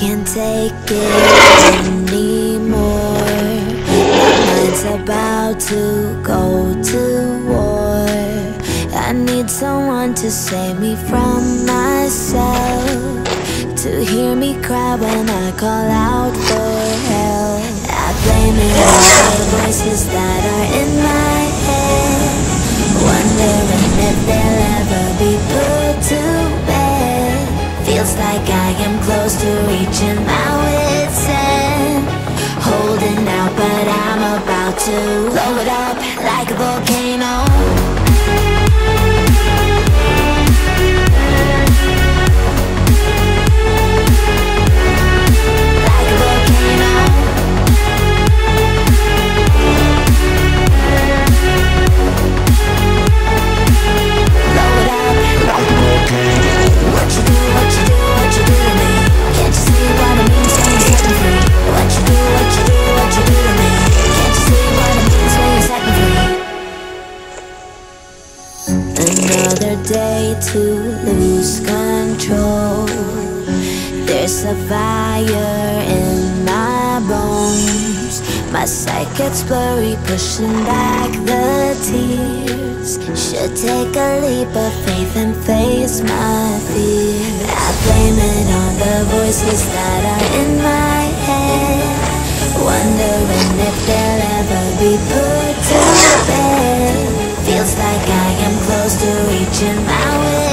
can't take it anymore. My mind's about to go to war. I need someone to save me from myself, to hear me cry when I call out for help. I blame it on the voices that are in my head, wondering if they'll ever be put to bed. Feels like I am close to reaching my wit's end, holding out but I'm about to blow it up like a volcano. Another day to lose control. There's a fire in my bones. My sight gets blurry, pushing back the tears. Should take a leap of faith and face my fear. I blame it on the voices that are in my head, wondering if they'll ever be put to bed. Feels like I am close to reaching my way.